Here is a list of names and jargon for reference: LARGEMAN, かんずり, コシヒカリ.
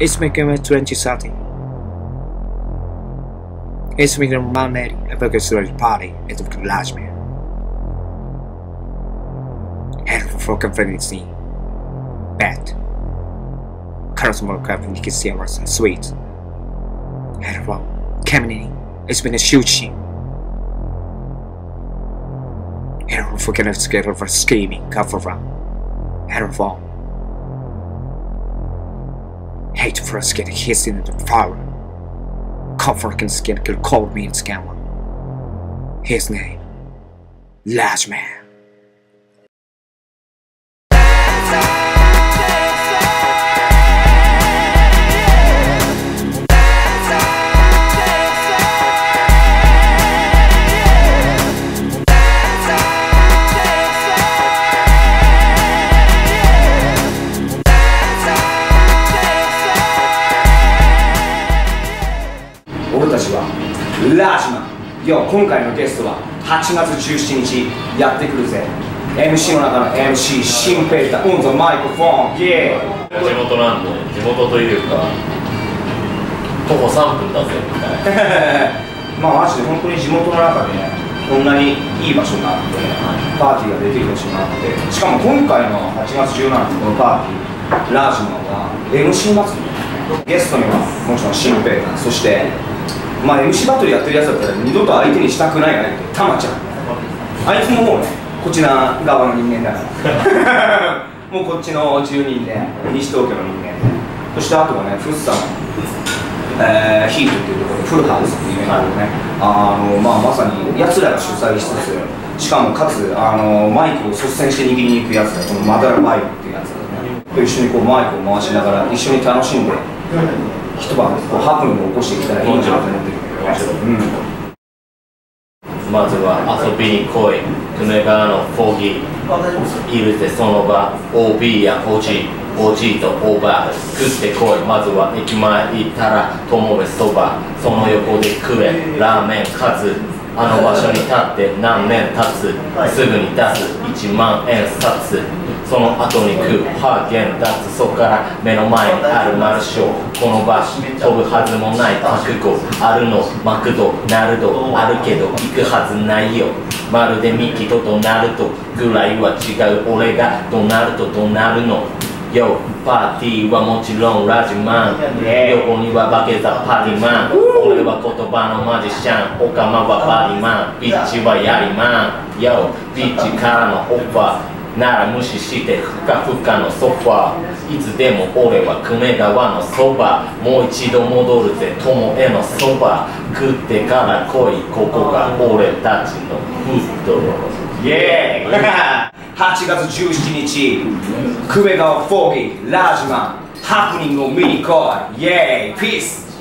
Eismaker 2030. Eismaker Malmeri è perché sono pari e tutto l'asmer. Erfo fuoco avvenizzi. Bat. Carosmo cavini che sia was sweet. Erfo. Camini. Eismaker Shuchi. Erfo fuoco avvenizzi for scheming. Cavora. Erfo. Hate for us get hissed into the fire. Comfort can skin kill call me in scammer. His name LARGEMAN. LARGEMAN。 よ、今回のゲストは8月17日やってくるぜ。 MC の中の MC シンペイタオンザマイクフォン。イエーイ。地元なんで、地元というか徒歩3分だぜみたいなまあマジで本当に地元の中でね、こんなにいい場所があってパーティーができる場所があって、しかも今回の8月17日のパーティーLARGEMANは MC 祭り。ゲストにはもちろんシンペイタ、そしてまあ MC バトルやってるやつだったら二度と相手にしたくない相手、たまちゃん。あいつももうね、こちら側の人間だからもうこっちの住人で、西東京の人間で、そしてあとはね、フッサのヒートっていうところでフルハウスっていうイベントね、まさにやつらが主催しつつ、しかもかつマイクを率先して握りに行くやつだ、このマダラマイクっていうやつだね、と一緒にこうマイクを回しながら一緒に楽しんで一晩こうハプニングを起こしていきたいなと思ってる。まずは遊びに来い、久米からの講義、いるぜその場、OB や OG、OG とオーバー、食ってこい、まずは駅前行ったら、友部そば、その横で食え、ラーメンカツ、あの場所に立って何年経つ、すぐに出す、1万円札、その後に食う、ハーゲンダッツ、そこから目の前にあるマルショー、この場所飛ぶはずもない覚悟、あるのマクドナルド、あるけど行くはずないよ、まるでミキとドナルドぐらいは違う、俺がドナルドとなるの。よ、パーティーはもちろんLARGEMAN、横にはバケザパリマン、俺は言葉のマジシャン、オカマはバリマン、ビッチはヤリマン、よ、ビッチからのオファーなら無視してふかふかのソファー、いつでも俺は久米川のそば、もう一度戻るぜ友へのそば、食ってから来い、ここが俺たちのフッドイエーイ8月17日、久米川フォーギー、LARGEMAN、ハプニングを見に来い、イェーイ、ピース。